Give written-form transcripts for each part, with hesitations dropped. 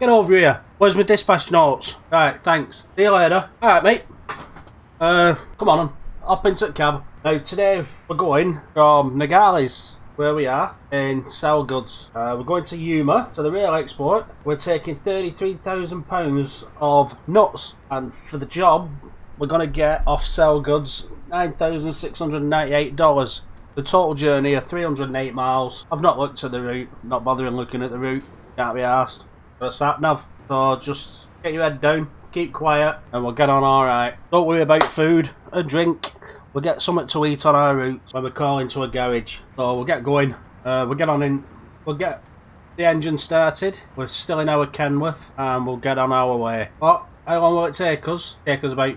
Get over here. Where's my dispatch notes? Right, thanks. See you later. Alright, mate. Come on. Up into the cab. Now, today we're going from Nogales, where we are, and sell goods. We're going to Yuma, to the rail export. We're taking £33,000 of nuts. And for the job, we're going to get off sell goods $9,698. The total journey of 308 miles. I've not looked at the route. Not bothering looking at the route. Can't be arsed. A sat nav. So just get your head down, keep quiet, and we'll get on alright. Don't worry about food and drink. We'll get something to eat on our route when we call into a garage. So we'll get going. We'll get on in. We'll get the engine started. We're still in our Kenworth and we'll get on our way. But how long will it take us? Take us about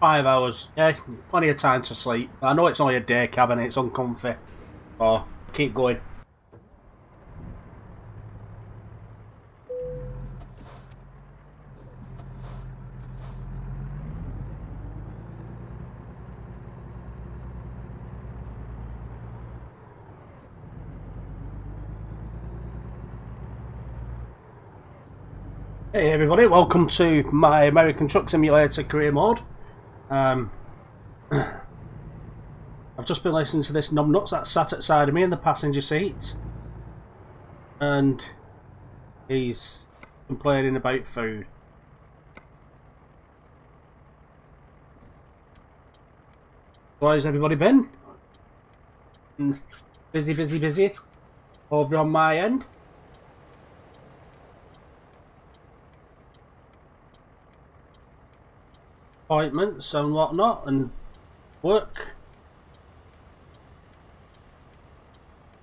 5 hours. Yeah, plenty of time to sleep. I know it's only a day cabin, it's uncomfy. So keep going. Hey everybody, welcome to my American Truck Simulator career mode. I've just been listening to this numbnuts that sat outside of me in the passenger seat. And he's complaining about food. Where's everybody been? Busy, busy, busy. Over on my end. Appointments and whatnot and work.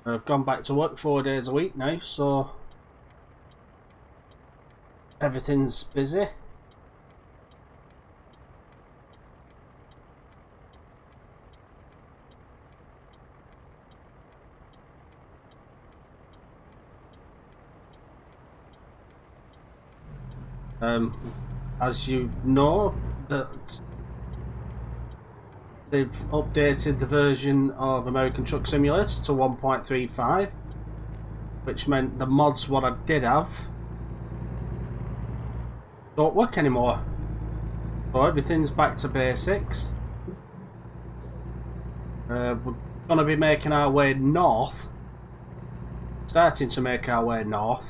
I've gone back to work 4 days a week now, so everything's busy. As you know, that they've updated the version of American Truck Simulator to 1.35, which meant the mods what I did have don't work anymore. So everything's back to basics. We're going to be making our way north, starting to make our way north,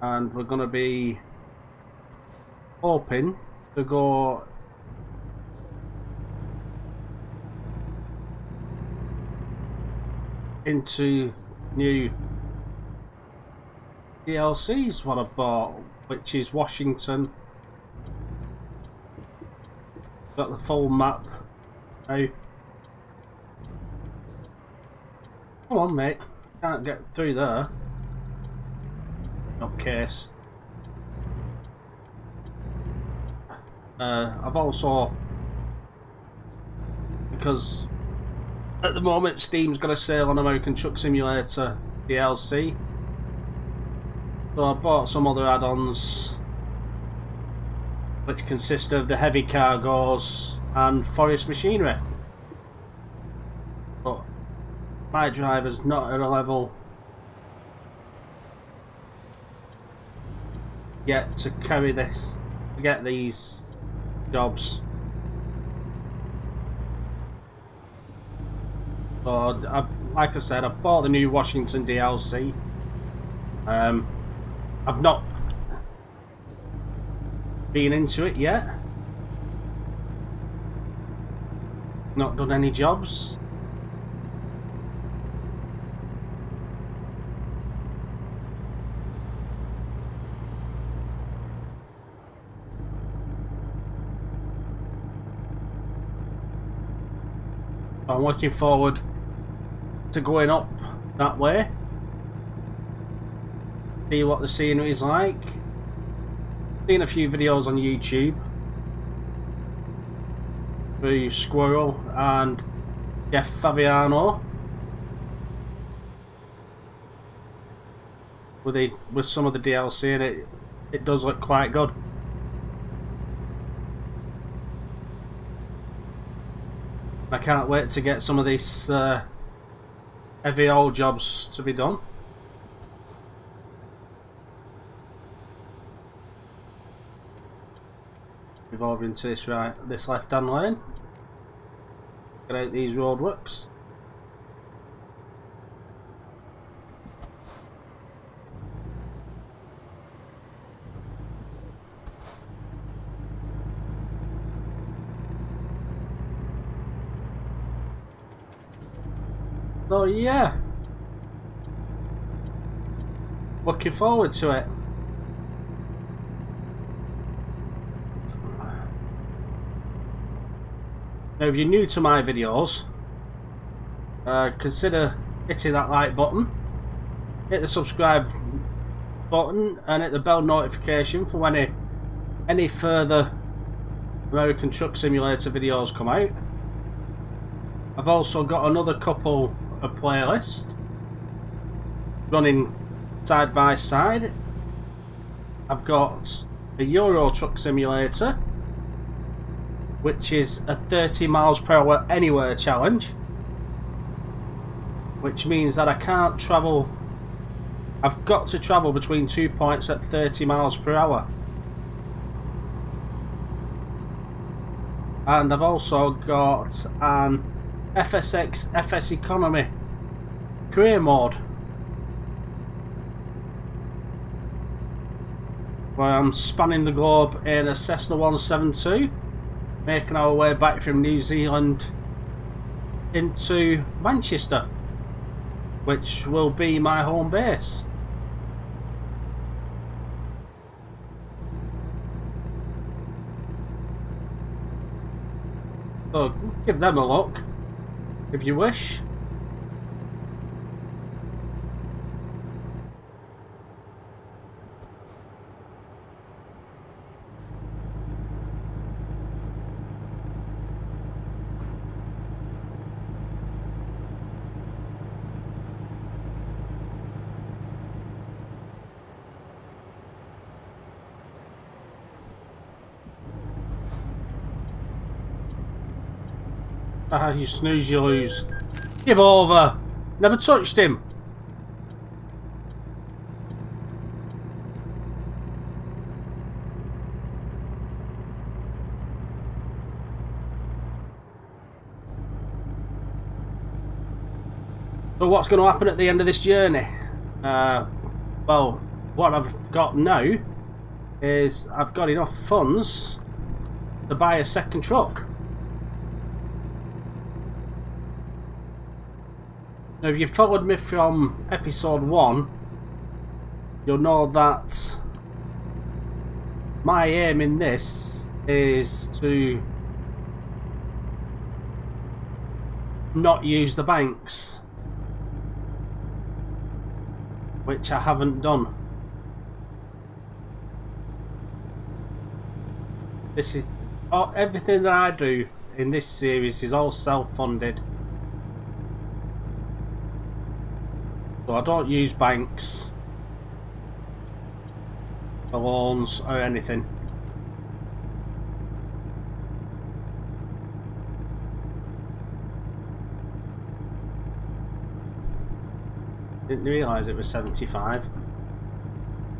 and we're going to be hoping to go into new DLCs what I bought, which is Washington. Got the full map now. Come on mate, can't get through there. Not case. I've also, because at the moment Steam's got a sale on American Truck Simulator DLC, so I bought some other add-ons which consist of the heavy cargoes and forest machinery, but my driver's not at a level yet to carry this, to get these jobs. So like I said, I've bought the new Washington DLC. I've not been into it yet, not done any jobs. I'm looking forward to going up that way, see what the scenery is like. Seen a few videos on YouTube through Squirrel and Jeff Fabiano with some of the DLC, and it does look quite good. I can't wait to get some of these heavy old jobs to be done. drive over into this this left-hand lane. Get out these roadworks. So yeah, looking forward to it. Now if you're new to my videos, consider hitting that like button, hit the subscribe button and hit the bell notification for when any further American Truck Simulator videos come out. I've also got another couple a playlist running side by side. I've got a Euro Truck Simulator, which is a 30 miles per hour anywhere challenge, which means that I can't travel, I've got to travel between 2 points at 30 miles per hour. And I've also got an FSX, FS economy career mode, where I'm spanning the globe in a Cessna 172, making our way back from New Zealand into Manchester, which will be my home base. So give them a look if you wish. Ah, you snooze, you lose. Give over. Never touched him. So what's going to happen at the end of this journey? Well, what I've got now is I've got enough funds to buy a second truck. Now, if you followed me from episode 1, you'll know that my aim in this is to not use the banks, which I haven't done. This is everything that I do in this series is all self-funded. So I don't use banks, the loans or anything. Didn't realise it was 75.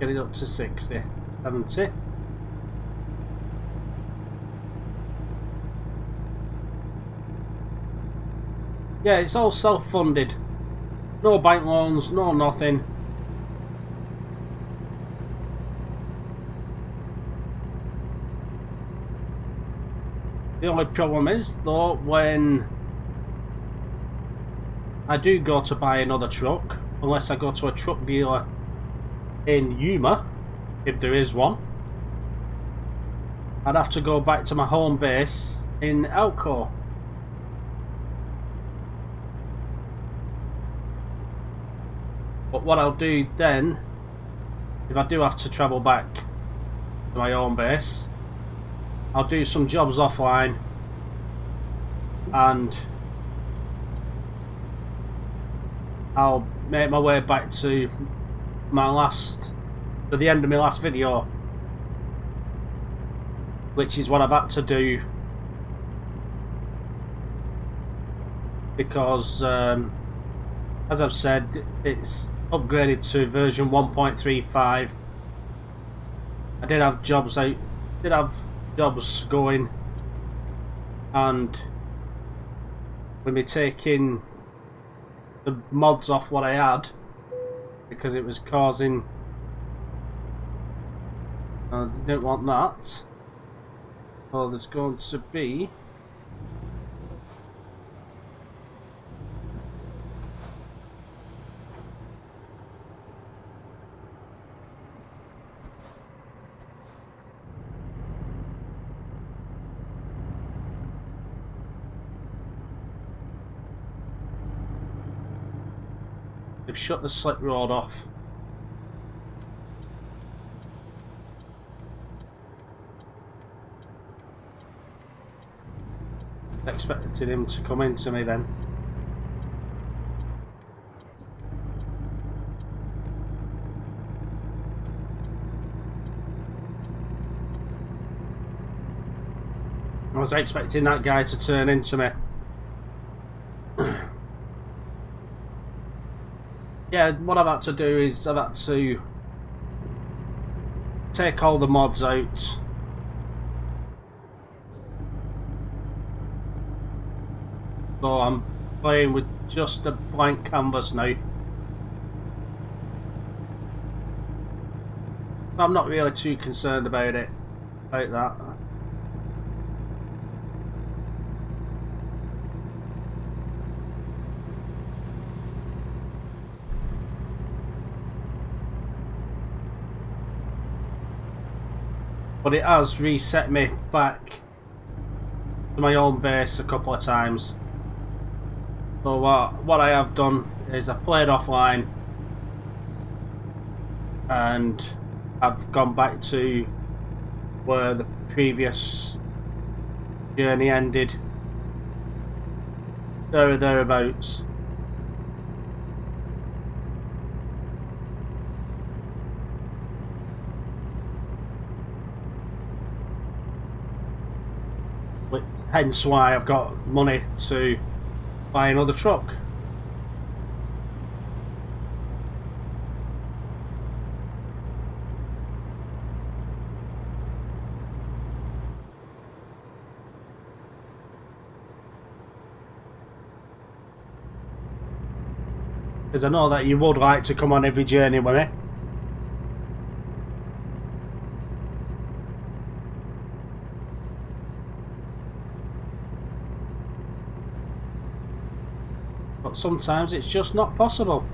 Get it up to 60, 70. Yeah, it's all self-funded. No bank loans, no nothing. The only problem is, though, when I do go to buy another truck, unless I go to a truck dealer in Yuma, if there is one, I'd have to go back to my home base in Elko. But what I'll do then, if I do have to travel back to my own base, I'll do some jobs offline and I'll make my way back to my to the end of my last video, which is what I've had to do because, as I've said, it's upgraded to version 1.35. I did have jobs going, and let me take in the mods off what I had, because it was causing, I don't want that. So there's going to be shut the slip road off. Expected him to come into me then. I was expecting that guy to turn into me. Yeah, what I've had to do is I've had to take all the mods out. So I'm playing with just a blank canvas now. I'm not really too concerned about it, about that. But it has reset me back to my own base a couple of times. So what I have done is I played offline and I've gone back to where the previous journey ended, there or thereabouts. Hence why I've got money to buy another truck. Because I know that you would like to come on every journey with me. Sometimes it's just not possible.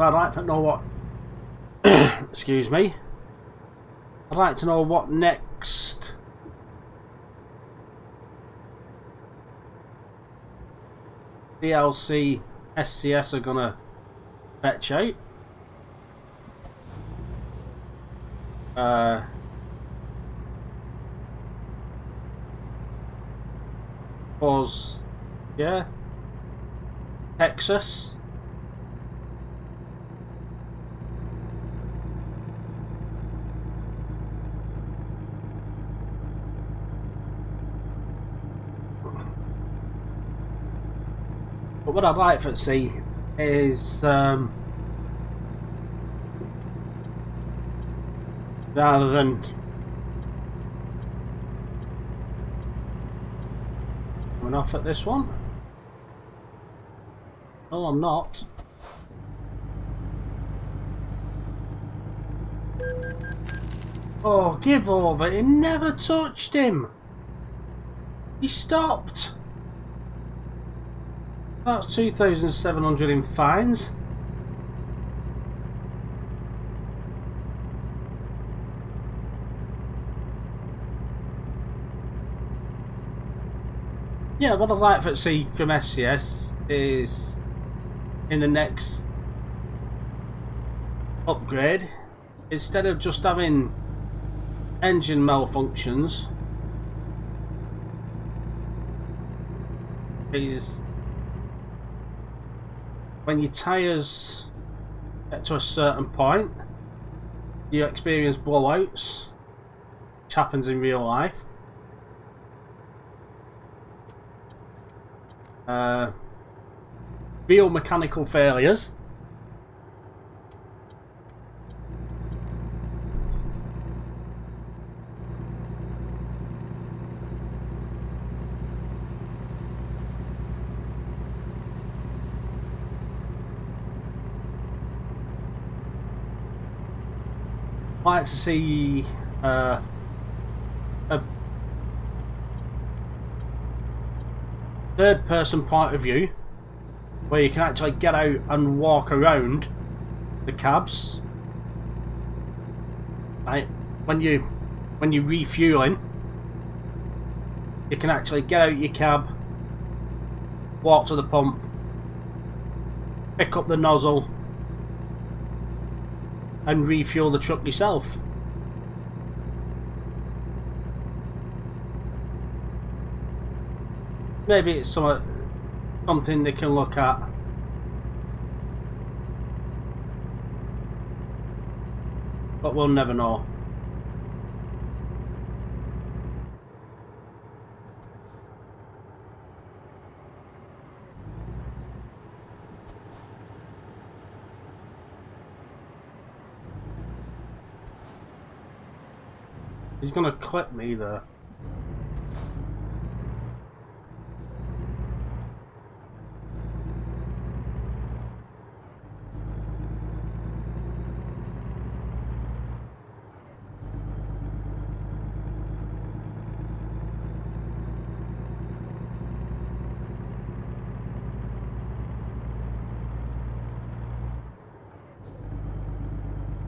I'd like to know what excuse me. I'd like to know what next DLC SCS are gonna fetch out. Pause. Yeah. Texas. What I'd like to see is rather than coming off at this one. No, I'm not. Oh, give over. It never touched him. He stopped. That's 2,700 in fines. Yeah, what I'd like to see from SCS is in the next upgrade, instead of just having engine malfunctions, is when your tyres get to a certain point, you experience blowouts, which happens in real life. Real mechanical failures. I'd like to see a third-person point of view where you can actually get out and walk around the cabs. Right? When you're refueling, you can actually get out your cab, walk to the pump, pick up the nozzle, and refuel the truck yourself. Maybe it's something they can look at. But we'll never know. He's gonna clip me there.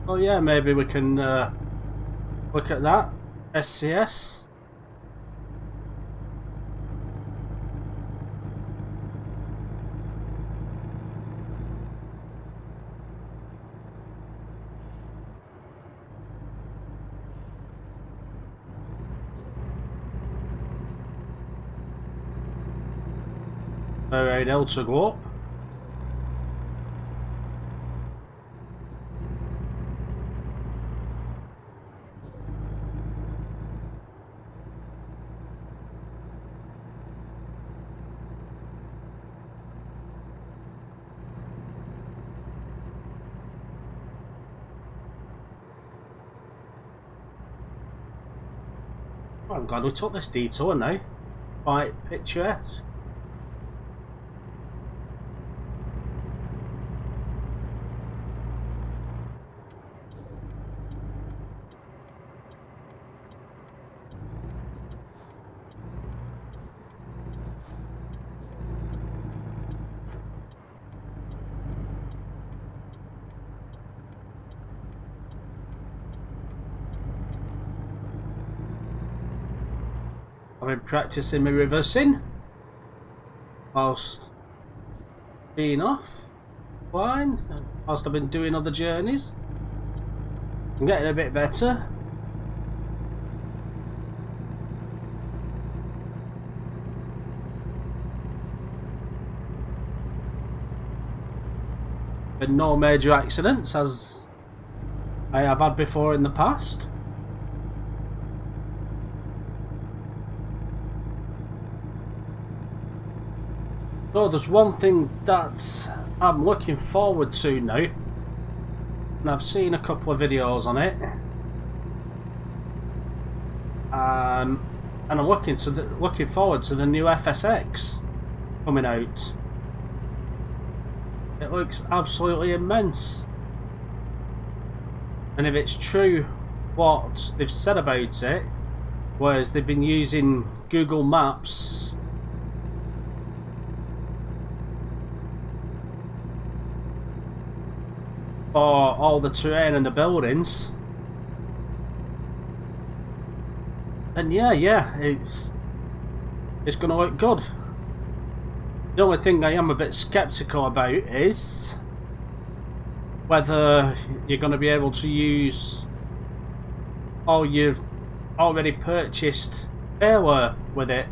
Oh yeah, maybe we can look at that. SCS. Alright, else to go up. Oh God, we took this detour now. Quite picturesque. I've been practicing my reversing whilst being off fine, whilst I've been doing other journeys. I'm getting a bit better. But no major accidents as I have had before in the past. So there's one thing that I'm looking forward to now, and I've seen a couple of videos on it, and I'm looking forward to the new FSX coming out. It looks absolutely immense, and if it's true what they've said about it, whereas they've been using Google Maps for all the terrain and the buildings, and yeah, it's gonna look good. The only thing I am a bit skeptical about is whether you're gonna be able to use all you've already purchased airware with it.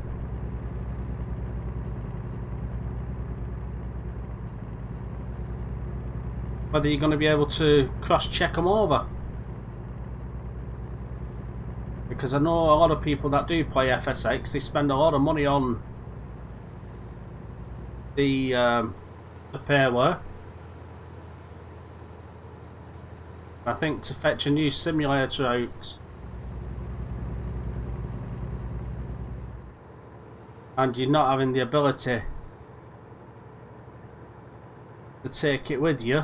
whether you're going to be able to cross-check them over. Because I know a lot of people that do play FSX, they spend a lot of money on the payware. I think to fetch a new simulator out and you're not having the ability to take it with you,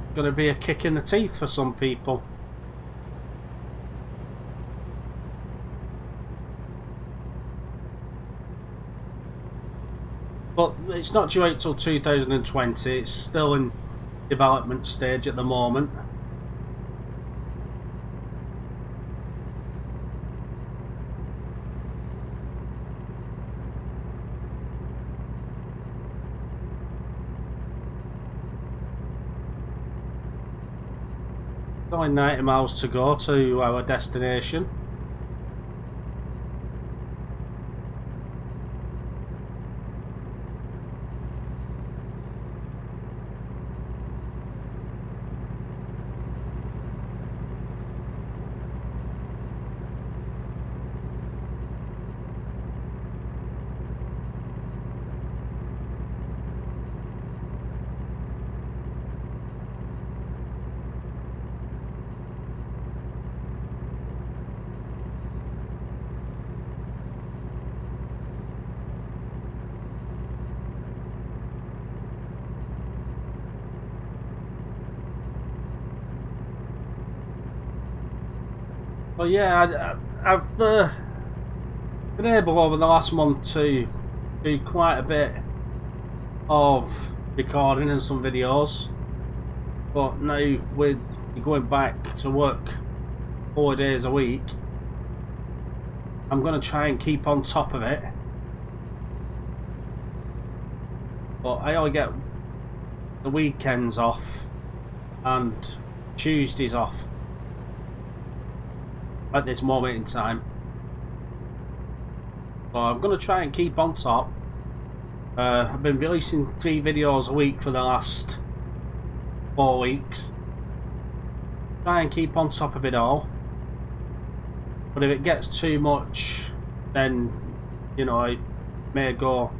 it's going to be a kick in the teeth for some people. But it's not due out till 2020, it's still in development stage at the moment. It's only 90 miles to go to our destination. Well, yeah, I've been able over the last month to do quite a bit of recording and some videos, but now with going back to work 4 days a week, I'm going to try and keep on top of it. But I only get the weekends off and Tuesdays off at this moment in time, so I'm going to try and keep on top. I've been releasing 3 videos a week for the last 4 weeks. Try and keep on top of it all, but if it gets too much, then you know, I may go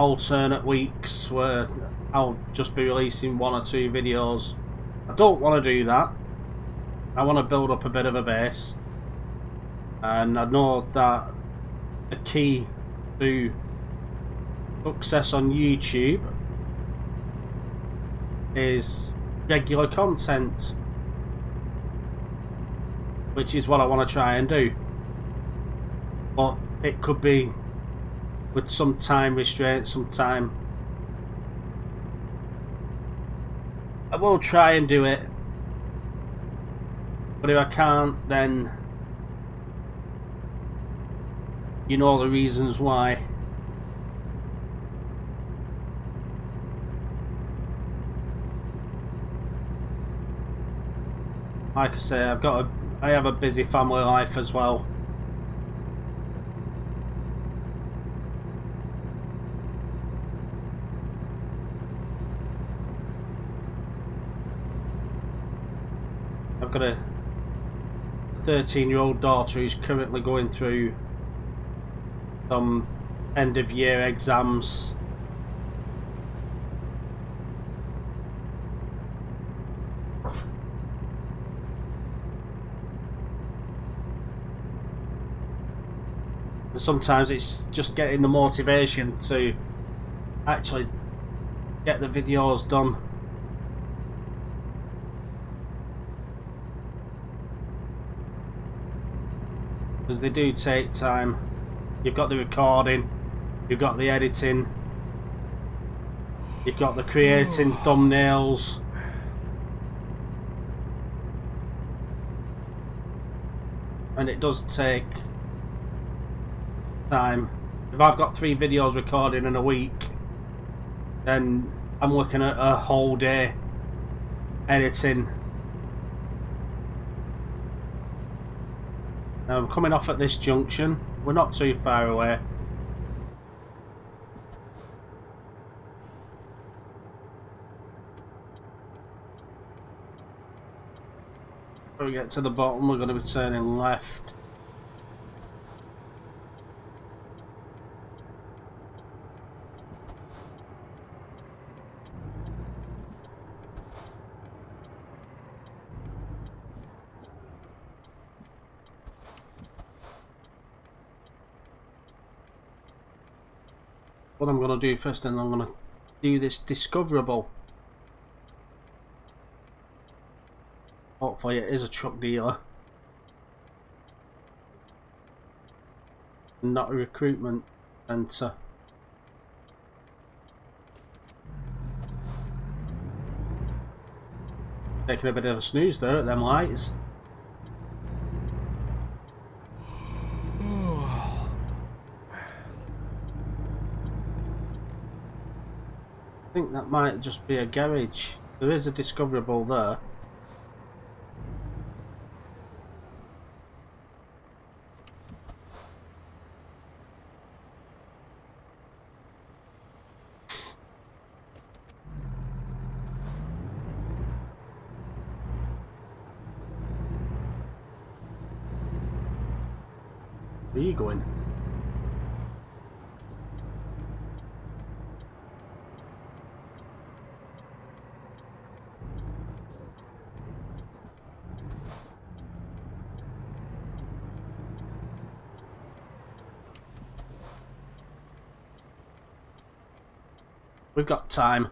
alternate weeks where I'll just be releasing 1 or 2 videos. I don't want to do that. I want to build up a bit of a base, and I know that the key to success on YouTube is regular content, which is what I want to try and do, but it could be with some time restraint, some time. I will try and do it, but if I can't, then you know the reasons why. Like I say, I have a busy family life as well. I've got a 13-year-old daughter who's currently going through some end-of-year exams, and sometimes it's just getting the motivation to actually get the videos done. Because they do take time. You've got the recording, you've got the editing, you've got the creating thumbnails. And it does take time. If I've got 3 videos recording in a week, then I'm looking at a whole day editing. Now I'm coming off at this junction, we're not too far away. we get to the bottom, we're going to be turning left. What I'm going to do first, and I'm going to do this discoverable. Hopefully it is a truck dealer, not a recruitment centre. Taking a bit of a snooze there at them lights. I think that might just be a garage. There is a discoverable there. Where are you going? We've got time.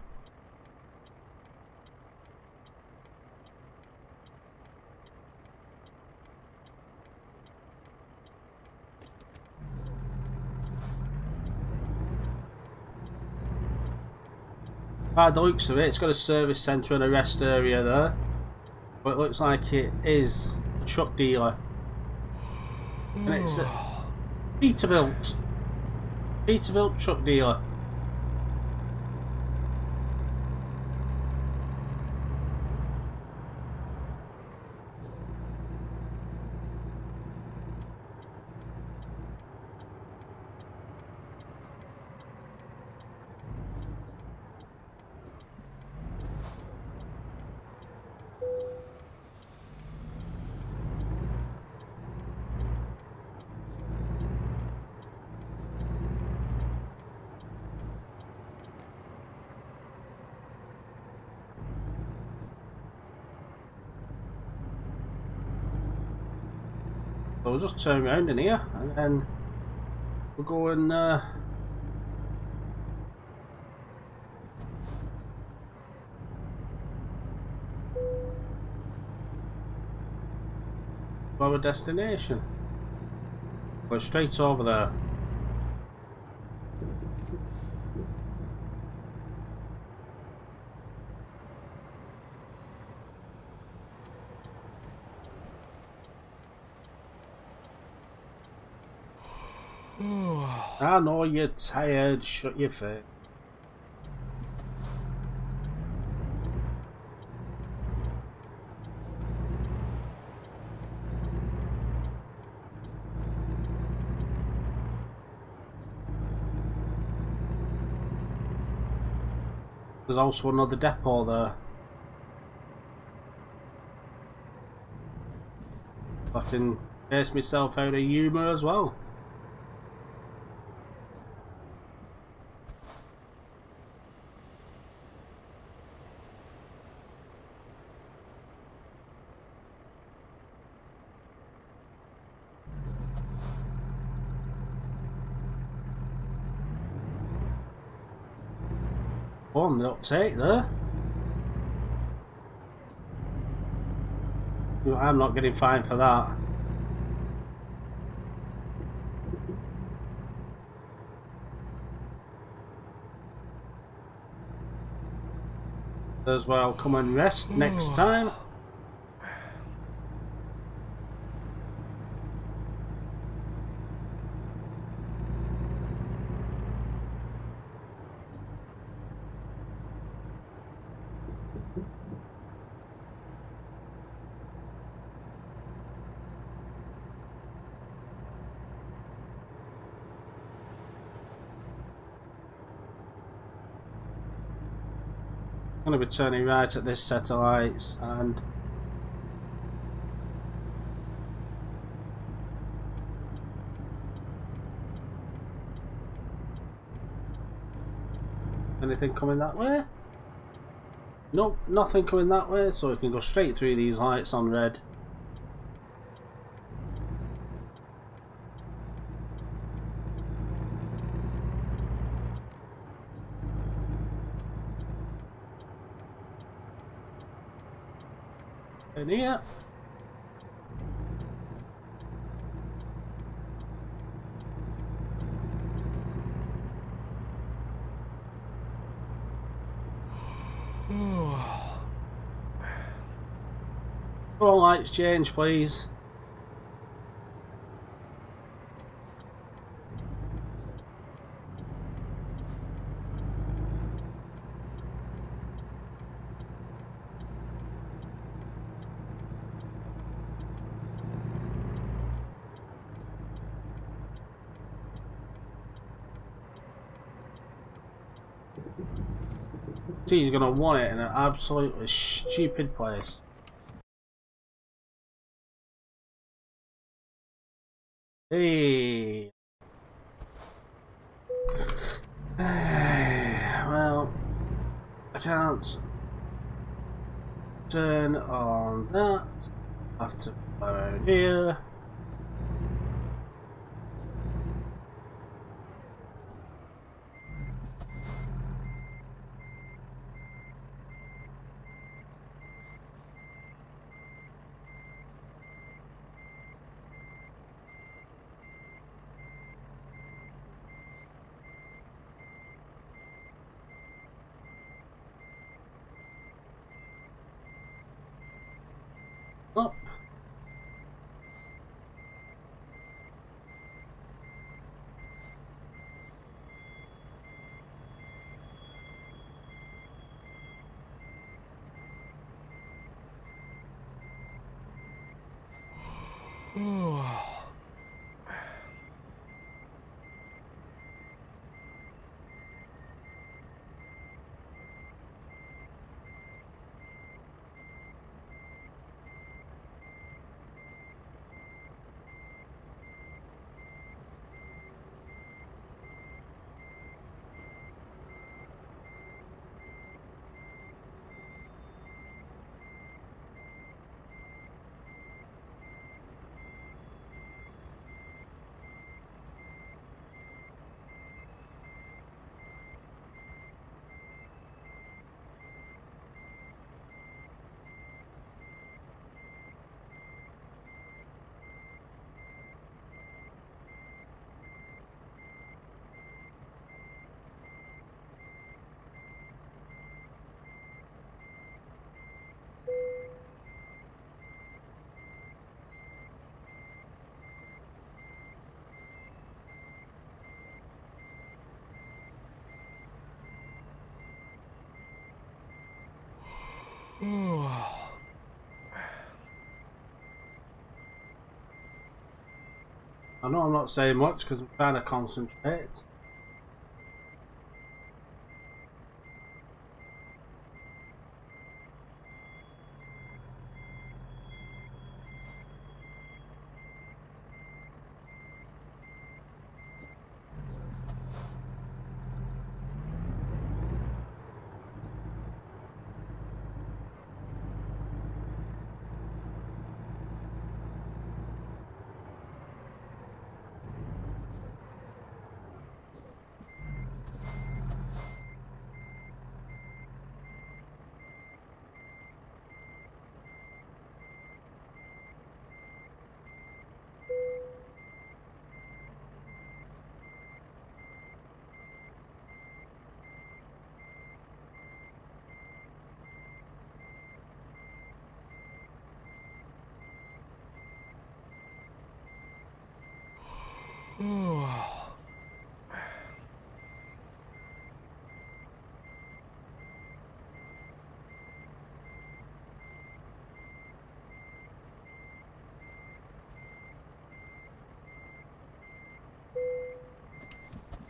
By the looks of it, it's got a service centre and a rest area there, but it looks like it is a truck dealer, and it's a Peterbilt truck dealer. So we'll just turn around in here and then we'll go and to our destination. Go straight over there. I know you're tired, shut your face. There's also another depot there. I can base myself out of Yuma as well. On the uptake there. I'm not getting fined for that. There's where I'll come and rest next time. Going to be turning right at this set of lights and Anything coming that way? Nope, nothing coming that way, so we can go straight through these lights on red. In here. All lights change, please. See, he's gonna want it in an absolutely stupid place. Hey. Well, I can't turn on that. I have to go around here. I know I'm not saying much because I'm trying to concentrate.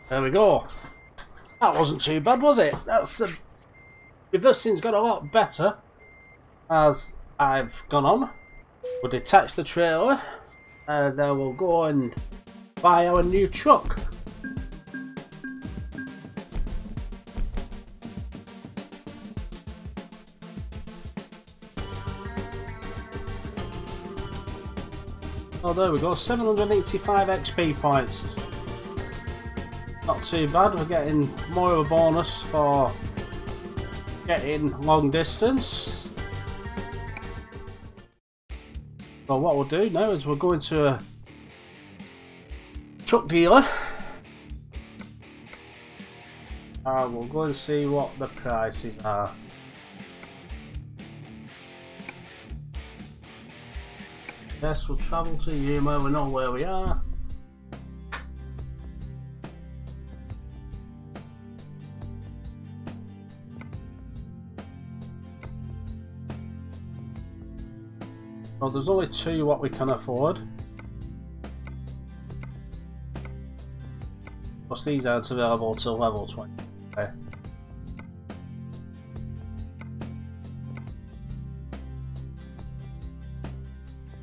There we go. That wasn't too bad, was it? That's the reversing's got a lot better as I've gone on. We'll detach the trailer and then we'll go and buy our new truck. Oh, there we go, 785 XP points. Not too bad, we're getting more of a bonus for getting long distance. So what we'll do now is we'll go into a truck dealer. And we'll go and see what the prices are. Yes, we'll travel to Yuma, we know where we are. Well, there's only two what we can afford. Plus these aren't available till level 20. Okay.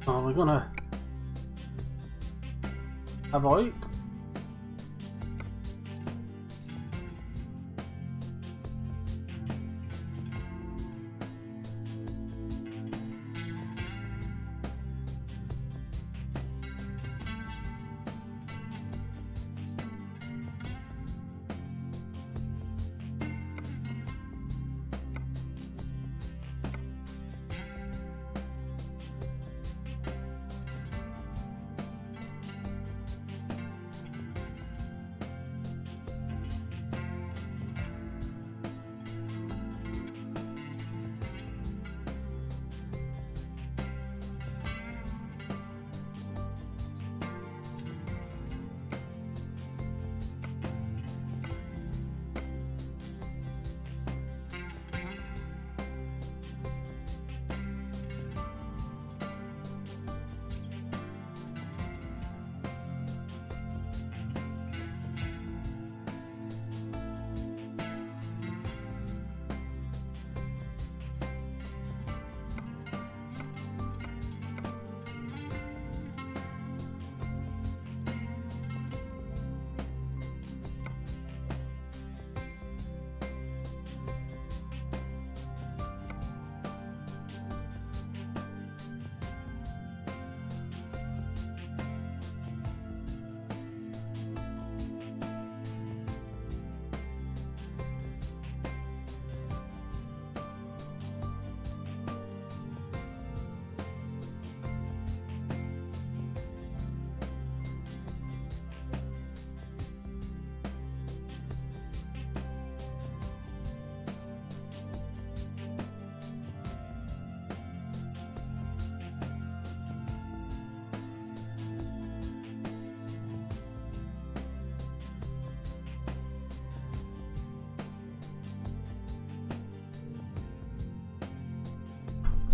Oh, we're gonna have a look.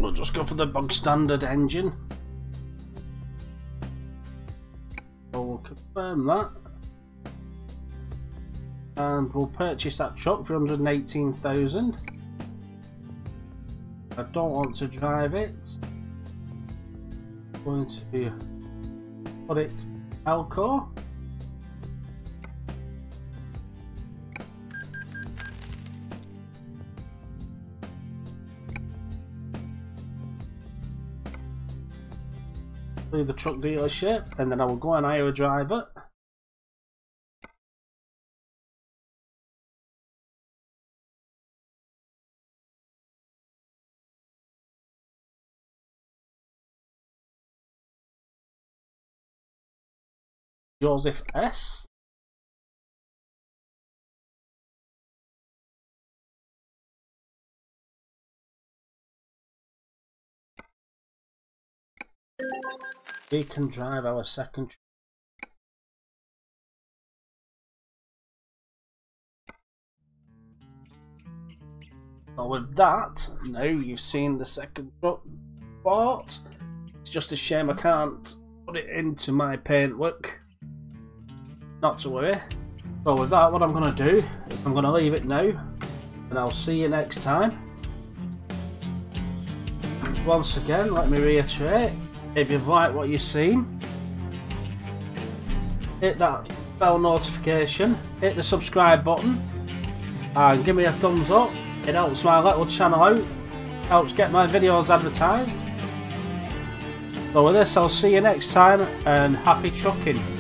We'll just go for the bog standard engine. So we'll confirm that. And we'll purchase that truck for 118,000. I don't want to drive it. I'm going to put it Elko. Leave the truck dealership, and then I will go and hire a driver. Joseph S. We can drive our second truck. So with that, now you've seen the second truck bought. It's just a shame I can't put it into my paintwork. Not to worry. So with that, what I'm going to do is I'm going to leave it now, and I'll see you next time. Once again, let me reiterate. If you've liked what you've seen, hit that bell notification, hit the subscribe button, and give me a thumbs up. It helps my little channel out, helps get my videos advertised. But with this, I'll see you next time, and happy trucking.